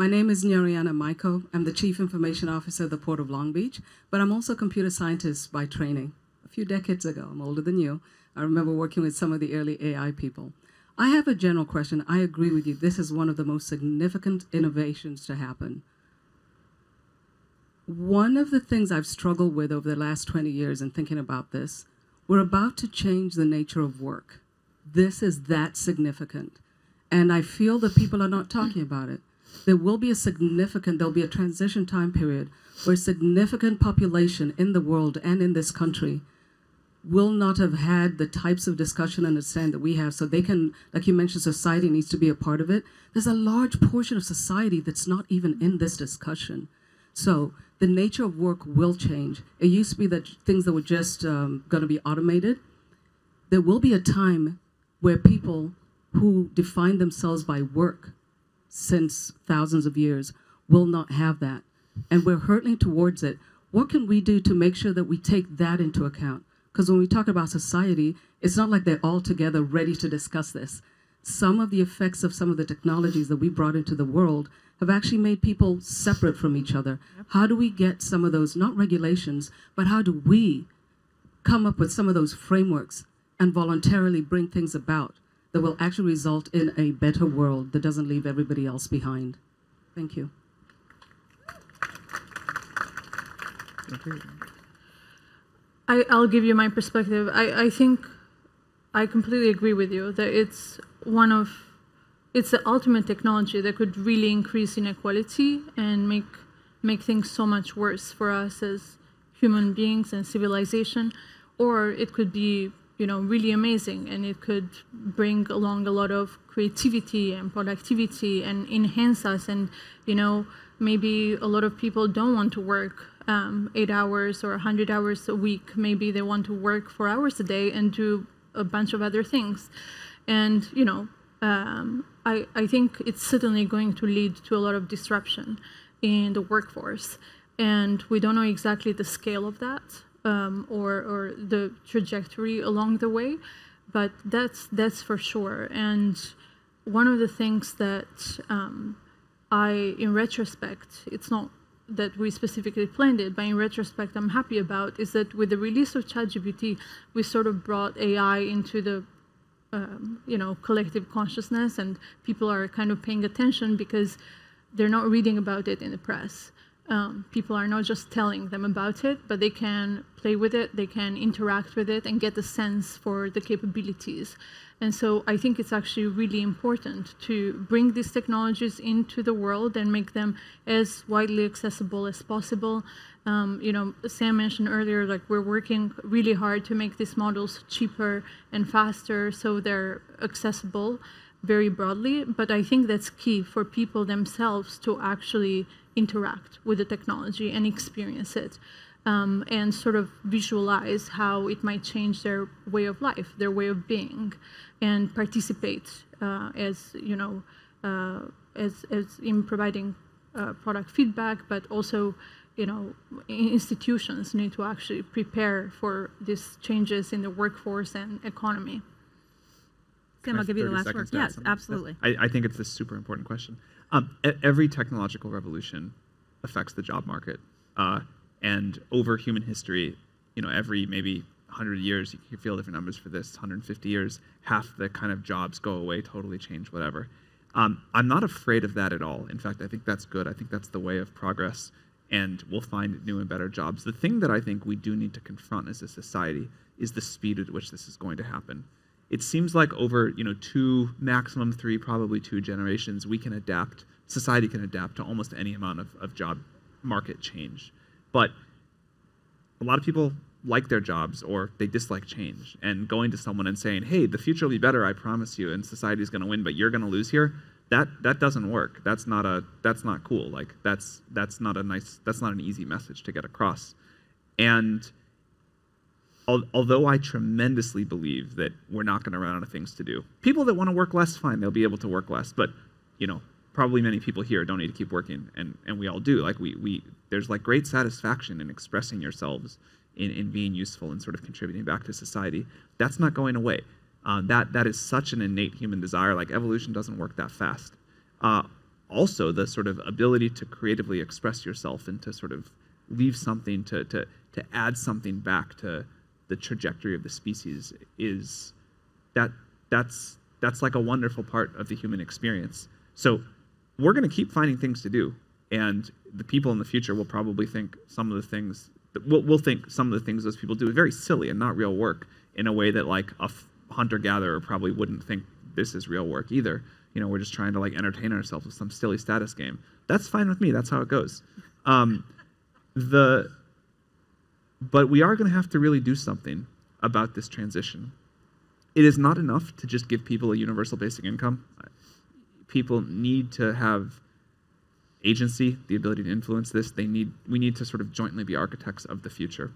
My name is Nyariana Maiko. I'm the Chief Information Officer of the Port of Long Beach, but I'm also a computer scientist by training. A few decades ago, I'm older than you, I remember working with some of the early AI people. I have a general question. I agree with you. This is one of the most significant innovations to happen. One of the things I've struggled with over the last 20 years in thinking about this, we're about to change the nature of work. This is that significant. And I feel that people are not talking about it. There'll be a transition time period where significant population in the world and in this country will not have had the types of discussion and understanding that we have. So they can, like you mentioned, society needs to be a part of it. There's a large portion of society that's not even in this discussion. So the nature of work will change. It used to be that things that were just going to be automated. There will be a time where people who define themselves by work since thousands of years will not have that. And we're hurtling towards it. What can we do to make sure that we take that into account? Because when we talk about society, it's not like they're all together ready to discuss this. Some of the effects of some of the technologies that we brought into the world have actually made people separate from each other. How do we get some of those, not regulations, but how do we come up with some of those frameworks and voluntarily bring things about that will actually result in a better world that doesn't leave everybody else behind? Thank you. Thank you. I'll give you my perspective. I think I completely agree with you that it's the ultimate technology that could really increase inequality and make things so much worse for us as human beings and civilization, or it could be, you know, really amazing, and it could bring along a lot of creativity and productivity and enhance us, and, you know, maybe a lot of people don't want to work 8 hours or 100 hours a week. Maybe they want to work 4 hours a day and do a bunch of other things. And, you know, I think it's certainly going to lead to a lot of disruption in the workforce, and we don't know exactly the scale of that. Or the trajectory along the way, but that's for sure. And one of the things that in retrospect, it's not that we specifically planned it, but in retrospect I'm happy about, is that with the release of ChatGPT, we sort of brought AI into the you know, collective consciousness, and people are kind of paying attention because they're not reading about it in the press. People are not just telling them about it, but they can play with it, they can interact with it, and get a sense for the capabilities. And so I think it's actually really important to bring these technologies into the world and make them as widely accessible as possible. You know, Sam mentioned earlier, like, we're working really hard to make these models cheaper and faster so they're accessible very broadly, but I think that's key for people themselves to actually interact with the technology and experience it, and sort of visualize how it might change their way of life, their way of being, and participate as, you know, as in providing product feedback, but also, you know, institutions need to actually prepare for these changes in the workforce and economy. Sam, I'll give you the last word. Yes, absolutely. I think it's a super important question. Every technological revolution affects the job market. And over human history, you know, every maybe 100 years, you feel different numbers for this, 150 years, half the kind of jobs go away, totally change, whatever. I'm not afraid of that at all. In fact, I think that's good. I think that's the way of progress, and we'll find new and better jobs. The thing that I think we do need to confront as a society is the speed at which this is going to happen. It seems like over, you know, 2, maximum 3, probably 2 generations, we can adapt, society can adapt to almost any amount of job market change. But a lot of people like their jobs, or they dislike change. And going to someone and saying, hey, the future will be better, I promise you, and society's gonna win, but you're gonna lose here, that doesn't work. That's not cool. Like, that's not a nice, that's not an easy message to get across. And although I tremendously believe that we're not going to run out of things to do. People that want to work less, fine, they'll be able to work less. But, you know, probably many people here don't need to keep working, and we all do. Like, there's like great satisfaction in expressing yourselves, in being useful and sort of contributing back to society. That's not going away. That is such an innate human desire. Like, evolution doesn't work that fast. also the sort of ability to creatively express yourself and to sort of leave something, to add something back to the trajectory of the species, is that's like a wonderful part of the human experience. So we're going to keep finding things to do, and the people in the future will probably think some of the things that we'll think some of the things those people do is very silly and not real work, in a way that like a hunter-gatherer probably wouldn't think this is real work either. You know, we're just trying to like entertain ourselves with some silly status game. That's fine with me. That's how it goes. But we are going to have to really do something about this transition. It is not enough to just give people a universal basic income. People need to have agency, the ability to influence this. We need to sort of jointly be architects of the future.